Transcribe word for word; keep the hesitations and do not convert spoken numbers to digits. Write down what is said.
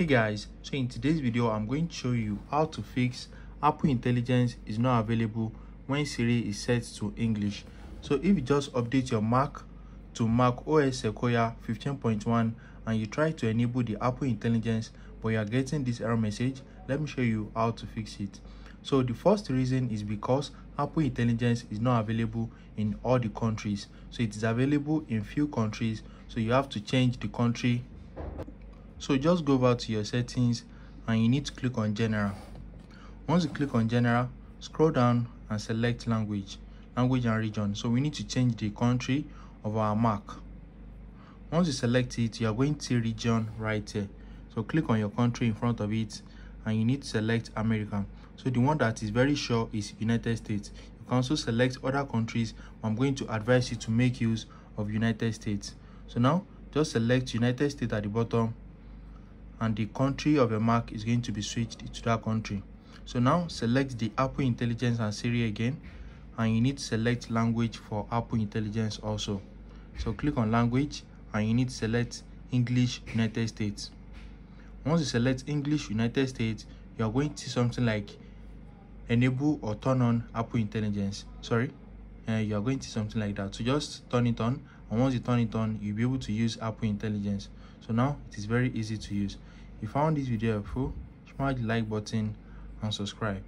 Hey guys, so in today's video I'm going to show you how to fix Apple Intelligence is not available when Siri is set to English. So if you just update your Mac to Mac O S Sequoia fifteen point one and you try to enable the Apple Intelligence but you are getting this error message, let me show you how to fix it. So the first reason is because Apple Intelligence is not available in all the countries. So it is available in few countries, so you have to change the country. So just go over to your settings and you need to click on general. Once you click on general, scroll down and select language, language and region. So we need to change the country of our Mac. Once you select it, you are going to see region right here. So click on your country in front of it and you need to select America. So the one that is very sure is United States. You can also select other countries, but I'm going to advise you to make use of United States. So now just select United States at the bottom, and the country of your Mac is going to be switched to that country. So now select the Apple Intelligence and Siri again, and you need to select language for Apple Intelligence also. So click on language and you need to select English United States. Once you select English United States, you are going to see something like enable or turn on Apple Intelligence. Sorry, uh, you are going to see something like that. So just turn it on, and once you turn it on, you'll be able to use Apple Intelligence. So now it is very easy to use. If you found this video helpful, smash the like button and subscribe.